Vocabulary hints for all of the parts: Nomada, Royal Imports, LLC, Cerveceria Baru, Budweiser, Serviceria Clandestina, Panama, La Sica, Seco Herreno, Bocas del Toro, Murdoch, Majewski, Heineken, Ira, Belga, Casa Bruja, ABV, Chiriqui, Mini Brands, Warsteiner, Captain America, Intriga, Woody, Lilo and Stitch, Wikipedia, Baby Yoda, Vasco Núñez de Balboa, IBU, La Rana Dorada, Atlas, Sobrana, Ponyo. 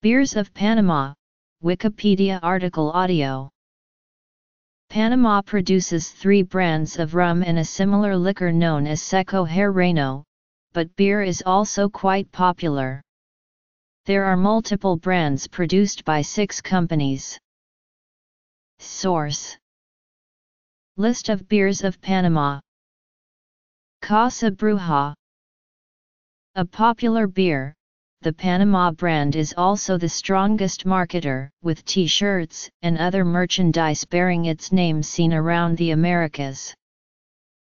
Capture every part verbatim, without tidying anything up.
Beers of Panama, Wikipedia article audio. Panama produces three brands of rum and a similar liquor known as Seco Herreno, but beer is also quite popular. There are multiple brands produced by six companies. Source: List of beers of Panama. Casa Bruja. A popular beer, the Panama brand is also the strongest marketer, with t-shirts and other merchandise bearing its name seen around the Americas.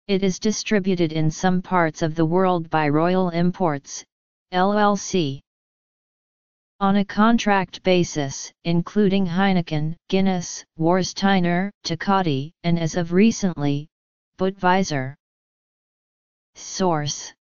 It is distributed in some parts of the world by Royal Imports, L L C. On a contract basis, including Heineken, Guinness, Warsteiner, Tecate, and as of recently, Budweiser. Source: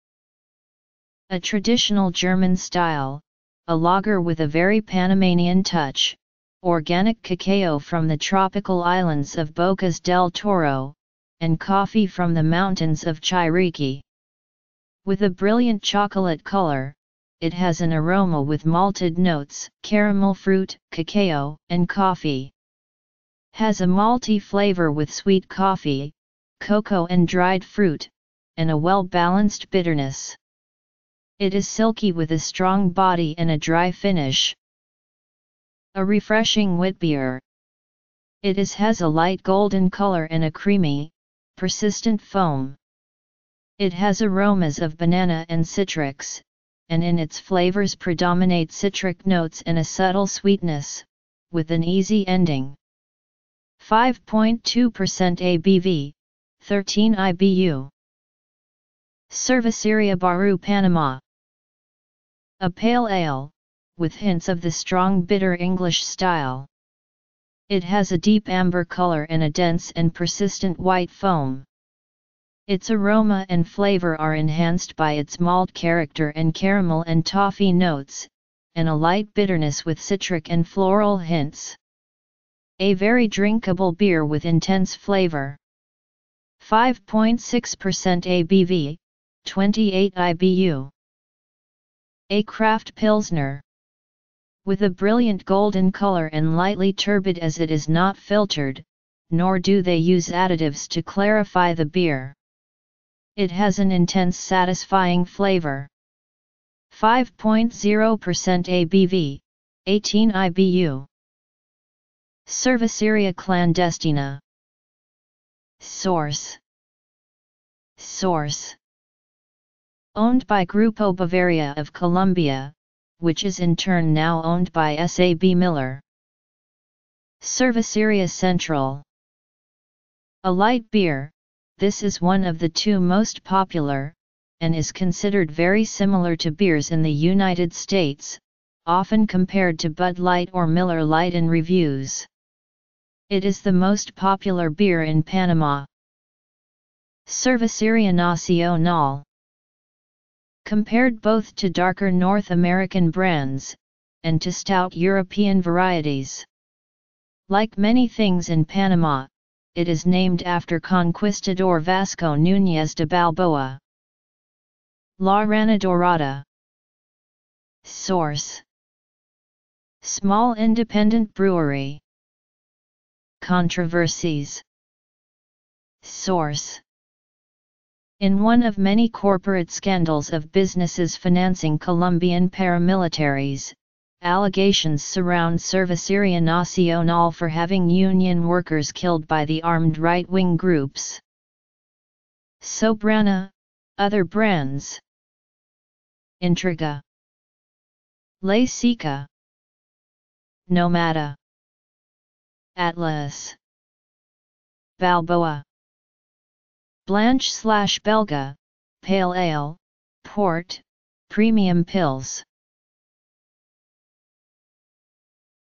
A traditional German style, a lager with a very Panamanian touch, organic cacao from the tropical islands of Bocas del Toro, and coffee from the mountains of Chiriqui. With a brilliant chocolate color, it has an aroma with malted notes, caramel fruit, cacao, and coffee. Has a malty flavor with sweet coffee, cocoa and dried fruit, and a well-balanced bitterness. It is silky with a strong body and a dry finish. A refreshing wheat beer. It is has a light golden color and a creamy, persistent foam. It has aromas of banana and citrix, and in its flavors predominate citric notes and a subtle sweetness, with an easy ending. five point two percent A B V, thirteen I B U. Cerveceria Baru Panama. A pale ale, with hints of the strong bitter English style. It has a deep amber color and a dense and persistent white foam. Its aroma and flavor are enhanced by its malt character and caramel and toffee notes, and a light bitterness with citric and floral hints. A very drinkable beer with intense flavor. five point six percent A B V, twenty-eight I B U. A craft pilsner. With a brilliant golden color and lightly turbid, as it is not filtered, nor do they use additives to clarify the beer. It has an intense, satisfying flavor. five point zero percent A B V, eighteen I B U. Serviceria Clandestina. Source. Source. Owned by Grupo Bavaria of Colombia, which is in turn now owned by SABMiller. Cerveceria Central. A light beer, this is one of the two most popular, and is considered very similar to beers in the United States, often compared to Bud Light or Miller Lite in reviews. It is the most popular beer in Panama. Cerveceria Nacional. Compared both to darker North American brands, and to stout European varieties. Like many things in Panama, it is named after conquistador Vasco Núñez de Balboa. La Rana Dorada. Source. Small independent brewery. Controversies. Source. In one of many corporate scandals of businesses financing Colombian paramilitaries, allegations surround Cerveceria Nacional for having union workers killed by the armed right-wing groups. Sobrana, other brands. Intriga. La Sica. Nomada. Atlas. Balboa. Blanche slash Belga, pale ale, port, premium pills.